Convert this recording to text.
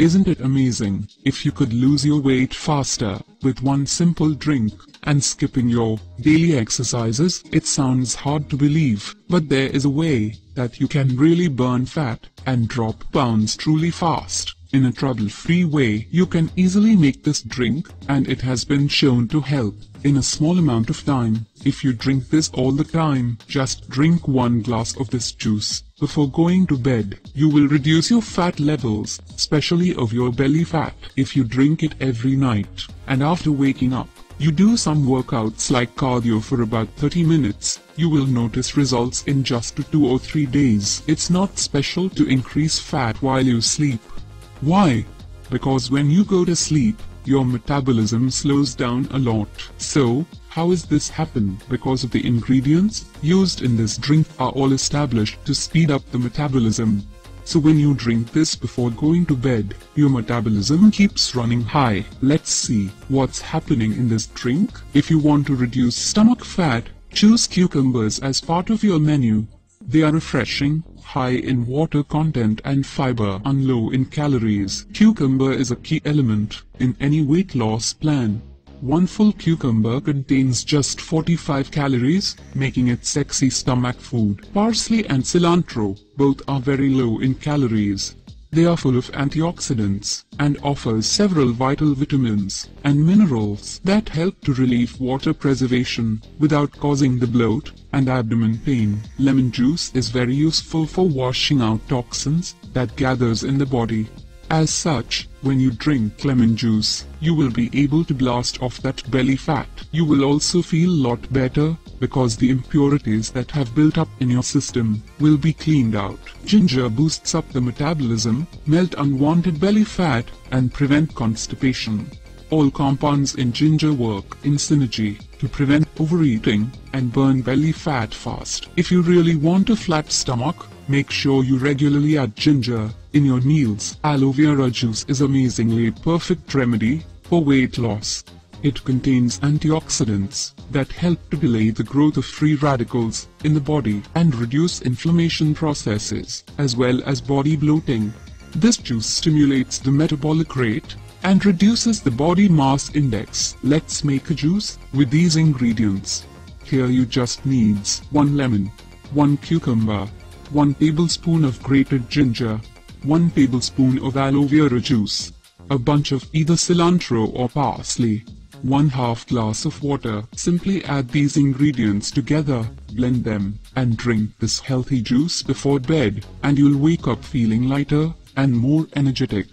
Isn't it amazing, if you could lose your weight faster, with one simple drink, and skipping your daily exercises? It sounds hard to believe, but there is a way that you can really burn fat, and drop pounds truly fast, in a trouble-free way. You can easily make this drink, and it has been shown to help, in a small amount of time. If you drink this all the time, just drink one glass of this juice before going to bed. You will reduce your fat levels, especially of your belly fat. If you drink it every night, and after waking up, you do some workouts like cardio for about 30 minutes, you will notice results in just 2 or 3 days. It's not special to increase fat while you sleep. Why? Because when you go to sleep, your metabolism slows down a lot. So, how is this happen? Because of the ingredients used in this drink are all established to speed up the metabolism. So when you drink this before going to bed, your metabolism keeps running high. Let's see what's happening in this drink. If you want to reduce stomach fat, choose cucumbers as part of your menu. They are refreshing, high in water content and fiber, and low in calories. Cucumber is a key element in any weight loss plan. One full cucumber contains just 45 calories, making it sexy stomach food. Parsley and cilantro, both are very low in calories. They are full of antioxidants, and offers several vital vitamins and minerals that help to relieve water preservation without causing the bloat and abdomen pain. Lemon juice is very useful for washing out toxins that gathers in the body. As such, when you drink lemon juice, you will be able to blast off that belly fat. You will also feel a lot better, because the impurities that have built up in your system will be cleaned out. Ginger boosts up the metabolism, melt unwanted belly fat, and prevent constipation. All compounds in ginger work in synergy to prevent overeating and burn belly fat fast. If you really want a flat stomach, make sure you regularly add ginger in your meals. Aloe vera juice is amazingly perfect remedy for weight loss. It contains antioxidants that help to delay the growth of free radicals in the body and reduce inflammation processes, as well as body bloating. This juice stimulates the metabolic rate and reduces the body mass index. Let's make a juice with these ingredients. Here you just need 1 lemon, 1 cucumber, 1 tablespoon of grated ginger, 1 tablespoon of aloe vera juice, a bunch of either cilantro or parsley, 1/2 glass of water. Simply add these ingredients together, blend them, and drink this healthy juice before bed, and you'll wake up feeling lighter and more energetic.